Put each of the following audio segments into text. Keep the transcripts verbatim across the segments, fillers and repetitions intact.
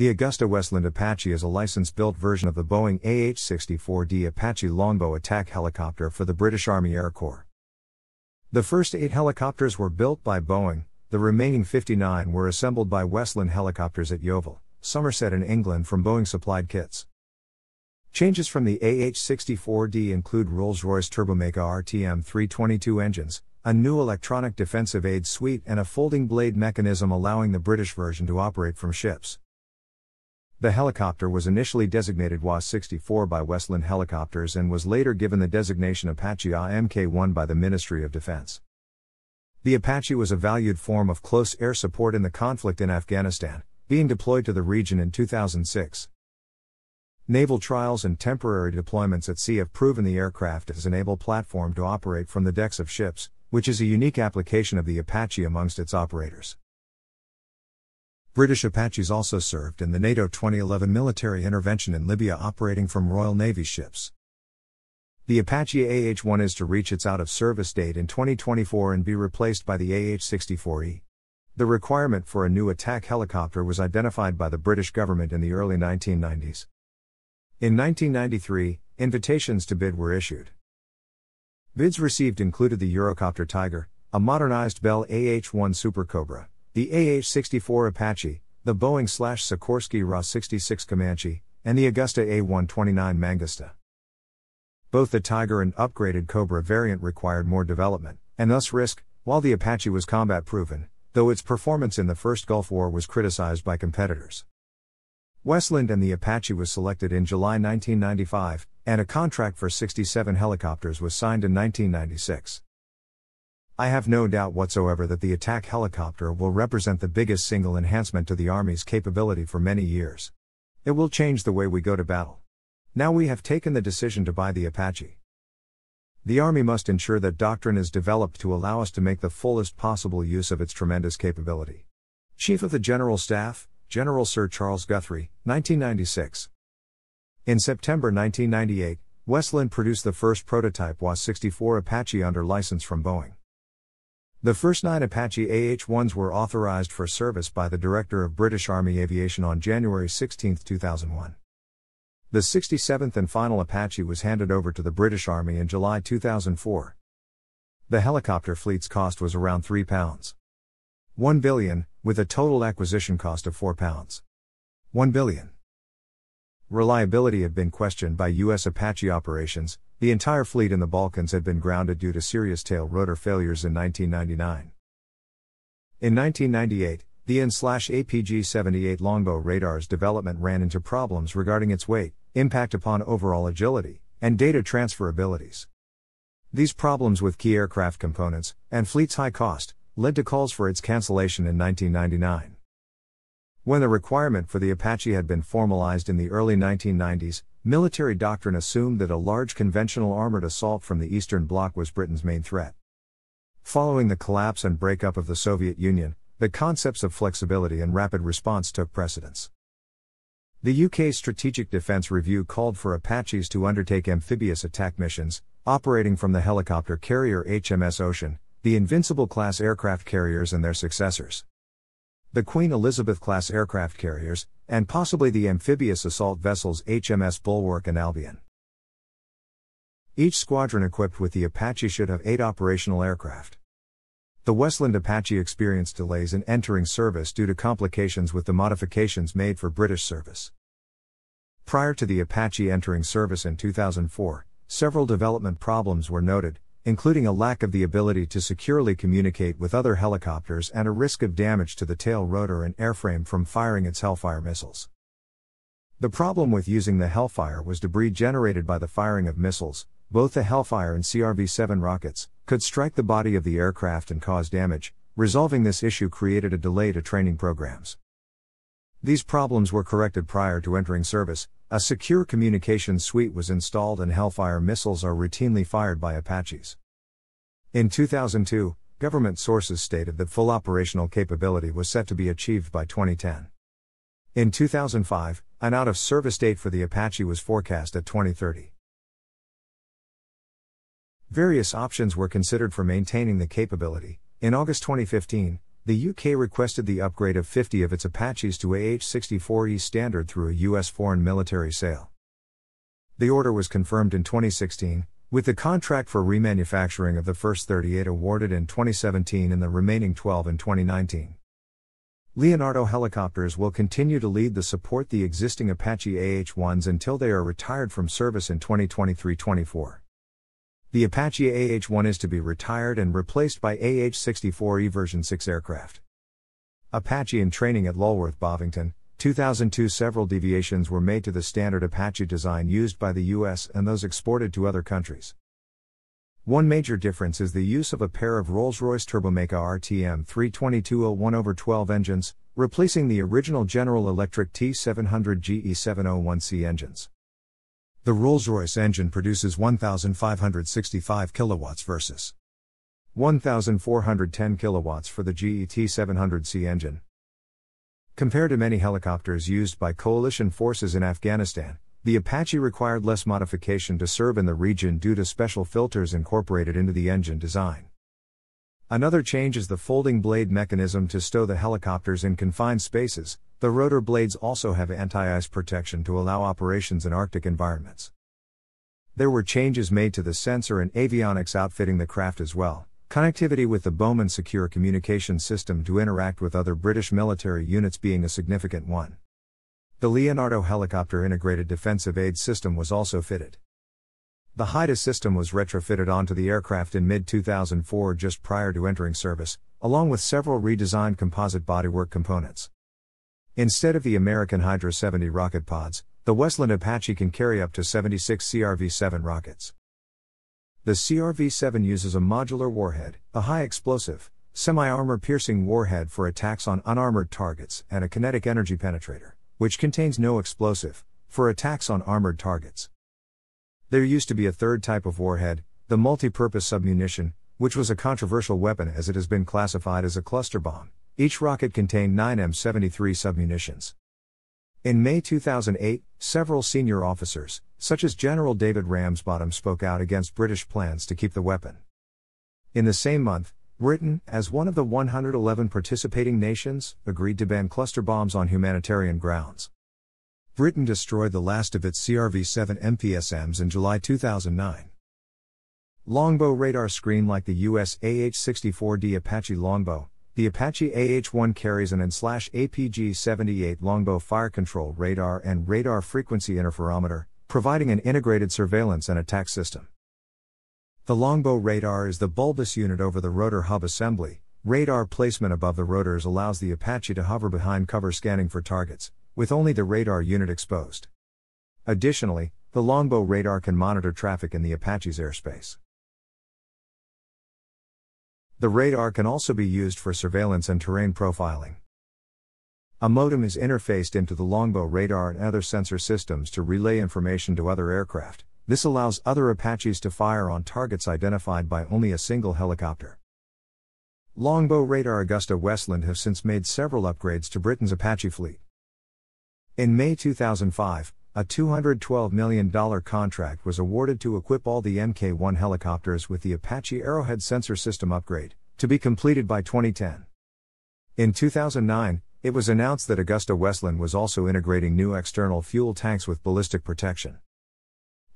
The AgustaWestland Apache is a license-built version of the Boeing A H sixty-four D Apache Longbow attack helicopter for the British Army Air Corps. The first eight helicopters were built by Boeing, the remaining fifty-nine were assembled by Westland Helicopters at Yeovil, Somerset in England from Boeing-supplied kits. Changes from the A H sixty-four D include Rolls Royce Turbomeca R T M three twenty-two engines, a new electronic defensive aid suite and a folding blade mechanism allowing the British version to operate from ships. The helicopter was initially designated W A H sixty-four by Westland Helicopters and was later given the designation Apache A H Mk one by the Ministry of Defense. The Apache was a valued form of close air support in the conflict in Afghanistan, being deployed to the region in two thousand six. Naval trials and temporary deployments at sea have proven the aircraft as an able platform to operate from the decks of ships, which is a unique application of the Apache amongst its operators. British Apaches also served in the NATO twenty eleven military intervention in Libya operating from Royal Navy ships. The Apache A H one is to reach its out-of-service date in twenty twenty-four and be replaced by the A H sixty-four E. The requirement for a new attack helicopter was identified by the British government in the early nineteen nineties. In nineteen ninety-three, invitations to bid were issued. Bids received included the Eurocopter Tiger, a modernized Bell A H one Super Cobra, the A H sixty-four Apache, the Boeing-slash-Sikorsky-R A H sixty-six Comanche, and the Agusta A H one twenty-nine Mangusta. Both the Tiger and upgraded Cobra variant required more development, and thus risk, while the Apache was combat-proven, though its performance in the First Gulf War was criticized by competitors. Westland and the Apache was selected in July nineteen ninety-five, and a contract for sixty-seven helicopters was signed in nineteen ninety-six. I have no doubt whatsoever that the attack helicopter will represent the biggest single enhancement to the Army's capability for many years. It will change the way we go to battle. Now we have taken the decision to buy the Apache. The Army must ensure that doctrine is developed to allow us to make the fullest possible use of its tremendous capability. Chief of the General Staff, General Sir Charles Guthrie, nineteen ninety-six. In September nineteen ninety-eight, Westland produced the first prototype W A H sixty-four Apache under license from Boeing. The first nine Apache A H ones were authorized for service by the Director of British Army Aviation on January sixteenth two thousand one. The sixty-seventh and final Apache was handed over to the British Army in July two thousand four. The helicopter fleet's cost was around three point one billion pounds, with a total acquisition cost of four point one billion pounds. Reliability had been questioned by U S Apache operations. The entire fleet in the Balkans had been grounded due to serious tail rotor failures in nineteen ninety-nine. In nineteen ninety-eight, the A N slash A P G seventy-eight Longbow radar's development ran into problems regarding its weight, impact upon overall agility, and data transfer abilities. These problems with key aircraft components, and fleet's high cost, led to calls for its cancellation in nineteen ninety-nine. When the requirement for the Apache had been formalized in the early nineteen nineties, military doctrine assumed that a large conventional armored assault from the Eastern Bloc was Britain's main threat. Following the collapse and breakup of the Soviet Union, the concepts of flexibility and rapid response took precedence. The U K Strategic Defence Review called for Apaches to undertake amphibious attack missions, operating from the helicopter carrier H M S Ocean, the Invincible-class aircraft carriers and their successors, the Queen Elizabeth-class aircraft carriers, and possibly the amphibious assault vessels H M S Bulwark and Albion. Each squadron equipped with the Apache should have eight operational aircraft. The Westland Apache experienced delays in entering service due to complications with the modifications made for British service. Prior to the Apache entering service in two thousand four, several development problems were noted, including a lack of the ability to securely communicate with other helicopters and a risk of damage to the tail rotor and airframe from firing its Hellfire missiles. The problem with using the Hellfire was debris generated by the firing of missiles. Both the Hellfire and C R V seven rockets could strike the body of the aircraft and cause damage. Resolving this issue created a delay to training programs. These problems were corrected prior to entering service. A secure communication suite was installed and Hellfire missiles are routinely fired by Apaches. In two thousand two, government sources stated that full operational capability was set to be achieved by twenty ten. In two thousand five, an out-of-service date for the Apache was forecast at twenty thirty. Various options were considered for maintaining the capability. In August twenty fifteen, The U K requested the upgrade of fifty of its Apaches to A H sixty-four E standard through a U S foreign military sale. The order was confirmed in twenty sixteen, with the contract for remanufacturing of the first thirty-eight awarded in twenty seventeen and the remaining twelve in twenty nineteen. Leonardo Helicopters will continue to lead the support the existing Apache A H ones until they are retired from service in twenty twenty-three twenty-four. The Apache A H one is to be retired and replaced by A H sixty-four E version six aircraft. Apache in training at Lulworth Bovington, two thousand two. Several deviations were made to the standard Apache design used by the U S and those exported to other countries. One major difference is the use of a pair of Rolls Royce Turbomeca R T M three twenty-two oh one over twelve engines, replacing the original General Electric T seven hundred G E seven oh one C engines. The Rolls-Royce engine produces one thousand five hundred sixty-five kilowatts versus one thousand four hundred ten kilowatts for the G E T seven hundred C engine. Compared to many helicopters used by coalition forces in Afghanistan, the Apache required less modification to serve in the region due to special filters incorporated into the engine design. Another change is the folding blade mechanism to stow the helicopters in confined spaces. The rotor blades also have anti-ice protection to allow operations in Arctic environments. There were changes made to the sensor and avionics outfitting the craft as well. Connectivity with the Bowman secure communication system to interact with other British military units being a significant one. The Leonardo helicopter integrated defensive aid system was also fitted. The Hydra system was retrofitted onto the aircraft in mid two thousand four just prior to entering service, along with several redesigned composite bodywork components. Instead of the American Hydra seventy rocket pods, the Westland Apache can carry up to seventy-six C R V seven rockets. The C R V seven uses a modular warhead, a high-explosive, semi-armor-piercing warhead for attacks on unarmored targets and a kinetic energy penetrator, which contains no explosive, for attacks on armored targets. There used to be a third type of warhead, the multi-purpose submunition, which was a controversial weapon as it has been classified as a cluster bomb. Each rocket contained nine M seventy-three submunitions. In May two thousand eight, several senior officers, such as General David Ramsbottom, spoke out against British plans to keep the weapon. In the same month, Britain, as one of the one hundred eleven participating nations, agreed to ban cluster bombs on humanitarian grounds. Britain destroyed the last of its C R V seven M P S Ms in July two thousand nine. Longbow radar screen. Like the U S A H sixty-four D Apache Longbow, the Apache A H one carries an A N slash A P G seventy-eight Longbow fire control radar and radar frequency interferometer, providing an integrated surveillance and attack system. The Longbow radar is the bulbous unit over the rotor hub assembly. Radar placement above the rotors allows the Apache to hover behind cover, scanning for targets, with only the radar unit exposed. Additionally, the Longbow radar can monitor traffic in the Apache's airspace. The radar can also be used for surveillance and terrain profiling. A modem is interfaced into the Longbow radar and other sensor systems to relay information to other aircraft. This allows other Apaches to fire on targets identified by only a single helicopter. Longbow radar. AgustaWestland have since made several upgrades to Britain's Apache fleet. In May two thousand five, a two hundred twelve million dollars contract was awarded to equip all the M K one helicopters with the Apache Arrowhead sensor system upgrade, to be completed by twenty ten. In two thousand nine, it was announced that AgustaWestland was also integrating new external fuel tanks with ballistic protection.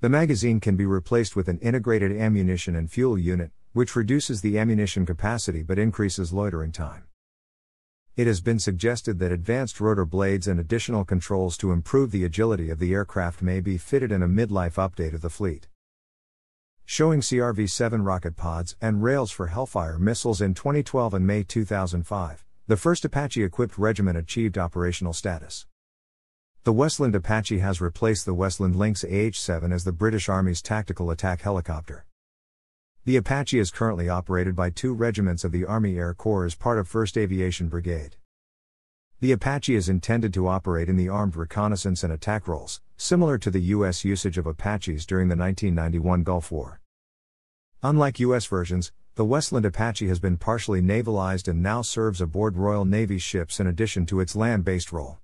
The magazine can be replaced with an integrated ammunition and fuel unit, which reduces the ammunition capacity but increases loitering time. It has been suggested that advanced rotor blades and additional controls to improve the agility of the aircraft may be fitted in a midlife update of the fleet. Showing C R V seven rocket pods and rails for Hellfire missiles. In twenty twelve and May two thousand five, the first Apache-equipped regiment achieved operational status. The Westland Apache has replaced the Westland Lynx A H seven as the British Army's tactical attack helicopter. The Apache is currently operated by two regiments of the Army Air Corps as part of First Aviation Brigade. The Apache is intended to operate in the armed reconnaissance and attack roles, similar to the U S usage of Apaches during the nineteen ninety-one Gulf War. Unlike U S versions, the Westland Apache has been partially navalized and now serves aboard Royal Navy ships in addition to its land-based role.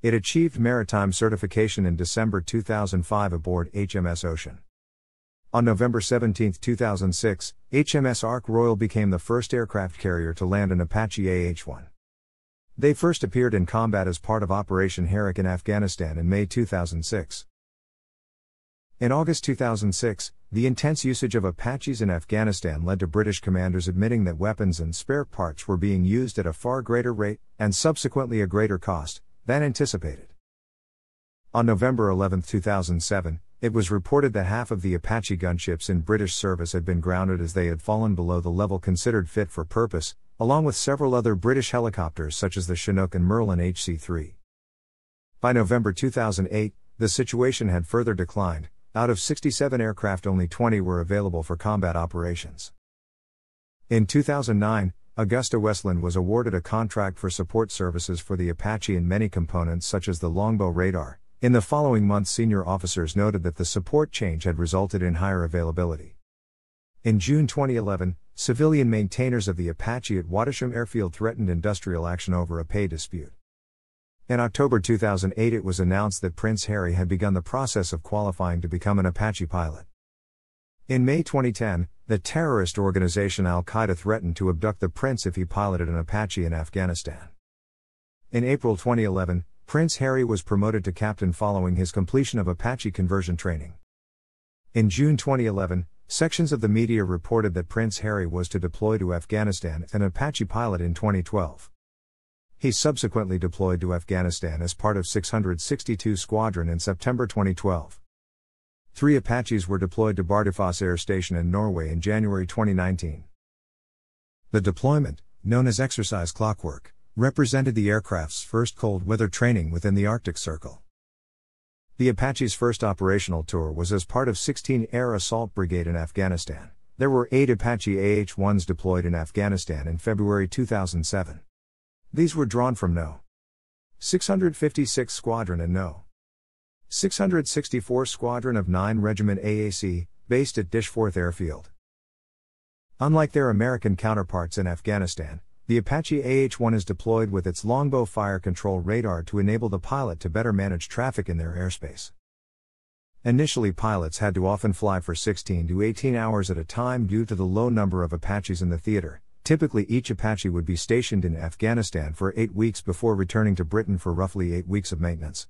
It achieved maritime certification in December two thousand five aboard H M S Ocean. On November seventeenth two thousand six, H M S Ark Royal became the first aircraft carrier to land an Apache A H one. They first appeared in combat as part of Operation Herrick in Afghanistan in May two thousand six. In August two thousand six, the intense usage of Apaches in Afghanistan led to British commanders admitting that weapons and spare parts were being used at a far greater rate, and subsequently a greater cost, than anticipated. On November eleventh two thousand seven, it was reported that half of the Apache gunships in British service had been grounded as they had fallen below the level considered fit for purpose, along with several other British helicopters such as the Chinook and Merlin H C three. By November two thousand eight, the situation had further declined. Out of sixty-seven aircraft, only twenty were available for combat operations. In two thousand nine, AgustaWestland was awarded a contract for support services for the Apache and many components such as the Longbow radar. In the following month, senior officers noted that the support change had resulted in higher availability. In June twenty eleven, civilian maintainers of the Apache at Wadisham Airfield threatened industrial action over a pay dispute. In October two thousand eight, it was announced that Prince Harry had begun the process of qualifying to become an Apache pilot. In May twenty ten, the terrorist organization Al-Qaeda threatened to abduct the prince if he piloted an Apache in Afghanistan. In April twenty eleven, Prince Harry was promoted to captain following his completion of Apache conversion training. In June twenty eleven, sections of the media reported that Prince Harry was to deploy to Afghanistan as an Apache pilot in twenty twelve. He subsequently deployed to Afghanistan as part of six hundred sixty-two Squadron in September twenty twelve. Three Apaches were deployed to Bardufoss Air Station in Norway in January twenty nineteen. The deployment, known as Exercise Clockwork, represented the aircraft's first cold weather training within the Arctic Circle. The Apache's first operational tour was as part of sixteen Air Assault Brigade in Afghanistan. There were eight Apache A H ones deployed in Afghanistan in February two thousand seven. These were drawn from Number six hundred fifty-six Squadron and Number six hundred sixty-four Squadron of nine Regiment A A C, based at Dishforth Airfield. Unlike their American counterparts in Afghanistan, the Apache A H one is deployed with its Longbow fire control radar to enable the pilot to better manage traffic in their airspace. Initially, pilots had to often fly for sixteen to eighteen hours at a time due to the low number of Apaches in the theater. Typically, each Apache would be stationed in Afghanistan for eight weeks before returning to Britain for roughly eight weeks of maintenance.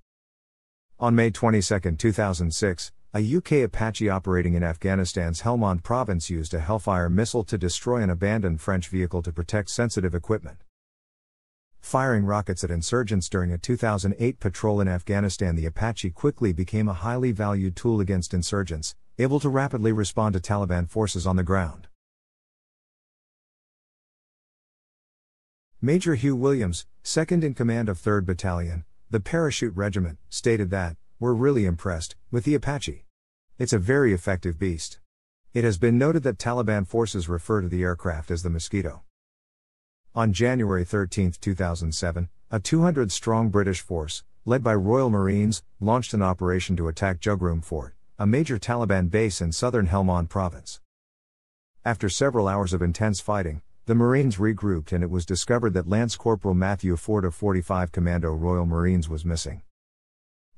On May twenty-second two thousand six, a U K Apache operating in Afghanistan's Helmand province used a Hellfire missile to destroy an abandoned French vehicle to protect sensitive equipment. Firing rockets at insurgents during a two thousand eight patrol in Afghanistan, the Apache quickly became a highly valued tool against insurgents, able to rapidly respond to Taliban forces on the ground. Major Hugh Williams, second in command of third Battalion, the Parachute Regiment, stated that, "We're really impressed with the Apache. It's a very effective beast." It has been noted that Taliban forces refer to the aircraft as the Mosquito. On January thirteenth two thousand seven, a two hundred strong British force, led by Royal Marines, launched an operation to attack Jughroom Fort, a major Taliban base in southern Helmand province. After several hours of intense fighting, the Marines regrouped and it was discovered that Lance Corporal Matthew Ford of forty-five Commando Royal Marines was missing.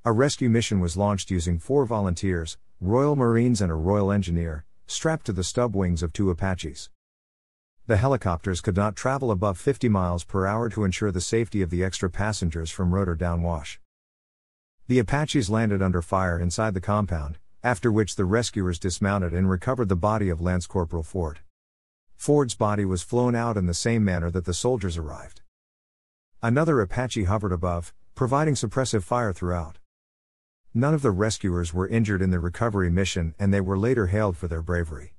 A rescue mission was launched using four volunteers, Royal Marines and a Royal Engineer, strapped to the stub wings of two Apaches. The helicopters could not travel above fifty miles per hour to ensure the safety of the extra passengers from rotor downwash. The Apaches landed under fire inside the compound, after which the rescuers dismounted and recovered the body of Lance Corporal Ford. Ford's body was flown out in the same manner that the soldiers arrived. Another Apache hovered above, providing suppressive fire throughout. None of the rescuers were injured in the recovery mission and they were later hailed for their bravery.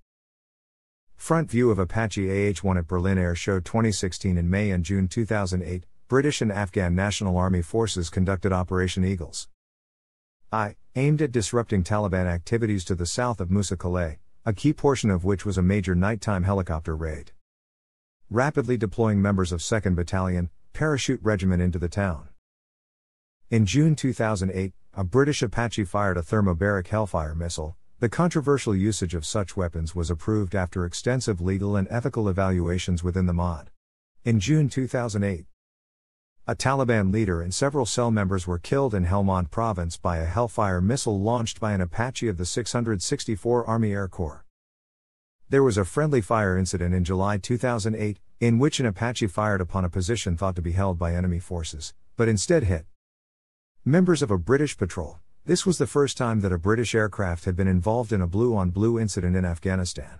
Front view of Apache A H one at Berlin Air Show twenty sixteen. In May and June two thousand eight, British and Afghan National Army forces conducted Operation Eagles I, aimed at disrupting Taliban activities to the south of Musa Qilay, a key portion of which was a major nighttime helicopter raid. Rapidly deploying members of second Battalion, Parachute Regiment into the town. In June two thousand eight, a British Apache fired a thermobaric Hellfire missile. The controversial usage of such weapons was approved after extensive legal and ethical evaluations within the M O D. In June two thousand eight, A Taliban leader and several cell members were killed in Helmand province by a Hellfire missile launched by an Apache of the six hundred sixty-four Army Air Corps. There was a friendly fire incident in July two thousand eight, in which an Apache fired upon a position thought to be held by enemy forces, but instead hit members of a British patrol. This was the first time that a British aircraft had been involved in a blue-on-blue incident in Afghanistan.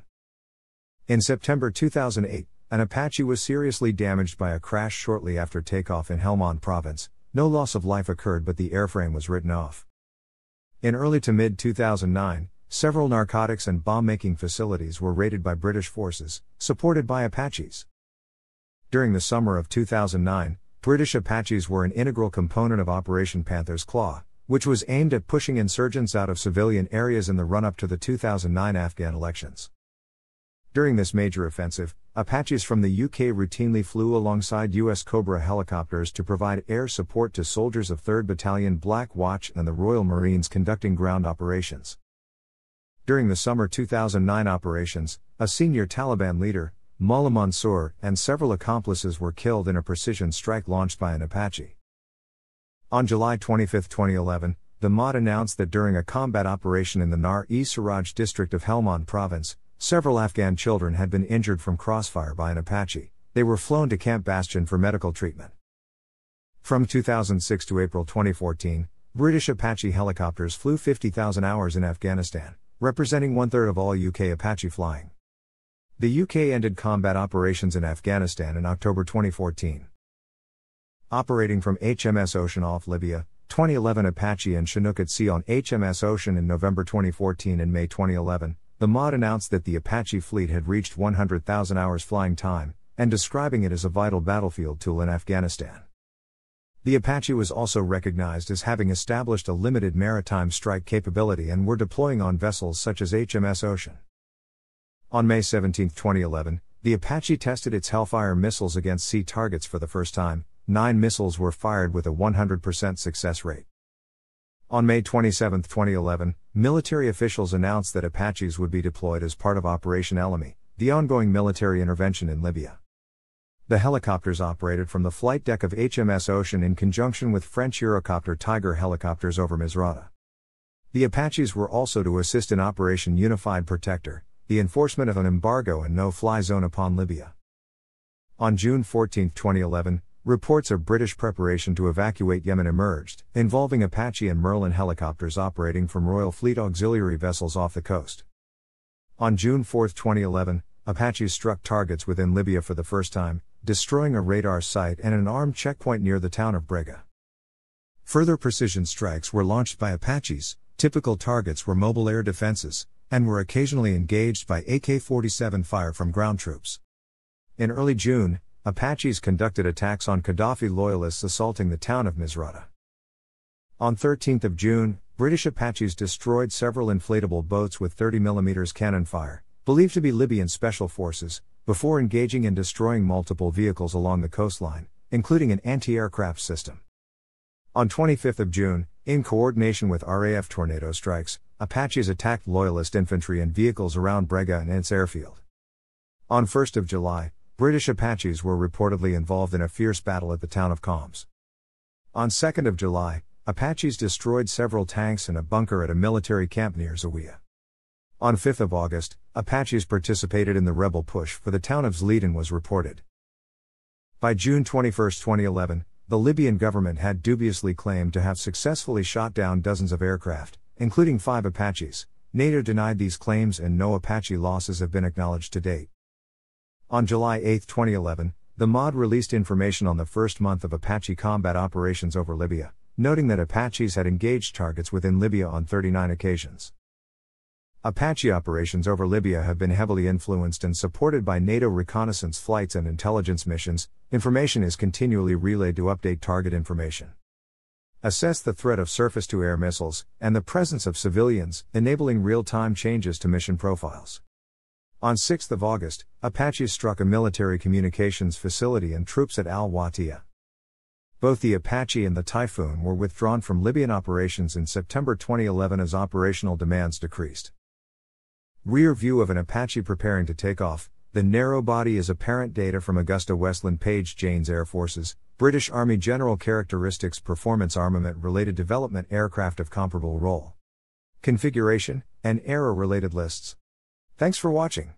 In September two thousand eight, an Apache was seriously damaged by a crash shortly after takeoff in Helmand province. No loss of life occurred, but the airframe was written off. In early to mid two thousand nine, several narcotics and bomb-making facilities were raided by British forces, supported by Apaches. During the summer of two thousand nine, British Apaches were an integral component of Operation Panther's Claw, which was aimed at pushing insurgents out of civilian areas in the run-up to the two thousand nine Afghan elections. During this major offensive, Apaches from the U K routinely flew alongside U S Cobra helicopters to provide air support to soldiers of third Battalion Black Watch and the Royal Marines conducting ground operations. During the summer two thousand nine operations, a senior Taliban leader, Mullah Mansour, and several accomplices were killed in a precision strike launched by an Apache. On July twenty-fifth, twenty eleven, the M O D announced that during a combat operation in the Nar-e-Siraj district of Helmand province, several Afghan children had been injured from crossfire by an Apache. They were flown to Camp Bastion for medical treatment. From two thousand six to April twenty fourteen, British Apache helicopters flew fifty thousand hours in Afghanistan, representing one-third of all U K Apache flying. The U K ended combat operations in Afghanistan in October twenty fourteen. Operating from H M S Ocean off Libya, twenty eleven Apache and Chinook at sea on H M S Ocean in November twenty fourteen and May twenty eleven, the M O D announced that the Apache fleet had reached one hundred thousand hours flying time, and describing it as a vital battlefield tool in Afghanistan. The Apache was also recognized as having established a limited maritime strike capability and were deploying on vessels such as H M S Ocean. On May seventeenth, twenty eleven, the Apache tested its Hellfire missiles against sea targets for the first time. Nine missiles were fired with a one hundred percent success rate. On May twenty-seventh, twenty eleven, military officials announced that Apaches would be deployed as part of Operation Alamy, the ongoing military intervention in Libya. The helicopters operated from the flight deck of H M S Ocean in conjunction with French Eurocopter Tiger helicopters over Misrata. The Apaches were also to assist in Operation Unified Protector, the enforcement of an embargo and no-fly zone upon Libya. On June fourteenth, twenty eleven, reports of British preparation to evacuate Yemen emerged, involving Apache and Merlin helicopters operating from Royal Fleet auxiliary vessels off the coast. On June fourth, twenty eleven, Apaches struck targets within Libya for the first time, destroying a radar site and an armed checkpoint near the town of Brega. Further precision strikes were launched by Apaches. Typical targets were mobile air defenses, and were occasionally engaged by A K forty-seven fire from ground troops. In early June, Apaches conducted attacks on Qaddafi loyalists assaulting the town of Misrata. On thirteenth of June, British Apaches destroyed several inflatable boats with thirty millimeter cannon fire, believed to be Libyan special forces, before engaging and destroying multiple vehicles along the coastline, including an anti-aircraft system. On twenty-fifth of June, in coordination with R A F tornado strikes, Apaches attacked loyalist infantry and vehicles around Brega and its airfield. On first of July, British Apaches were reportedly involved in a fierce battle at the town of Combs. On second of July, Apaches destroyed several tanks and a bunker at a military camp near Zawiya. On fifth of August, Apaches participated in the rebel push for the town of Zleden was reported. By June twenty-first, twenty eleven, the Libyan government had dubiously claimed to have successfully shot down dozens of aircraft, including five Apaches. NATO denied these claims and no Apache losses have been acknowledged to date. On July eighth, twenty eleven, the M O D released information on the first month of Apache combat operations over Libya, noting that Apaches had engaged targets within Libya on thirty-nine occasions. Apache operations over Libya have been heavily influenced and supported by NATO reconnaissance flights and intelligence missions. Information is continually relayed to update target information, assess the threat of surface-to-air missiles, and the presence of civilians, enabling real-time changes to mission profiles. On sixth of August, Apaches struck a military communications facility and troops at Al-Watiyah. Both the Apache and the Typhoon were withdrawn from Libyan operations in September twenty eleven as operational demands decreased. Rear view of an Apache preparing to take off. The narrow body is apparent data from AgustaWestland Page Jane's Air Forces, British Army General Characteristics Performance Armament Related Development Aircraft of Comparable Role. Configuration, and error-related lists. Thanks for watching.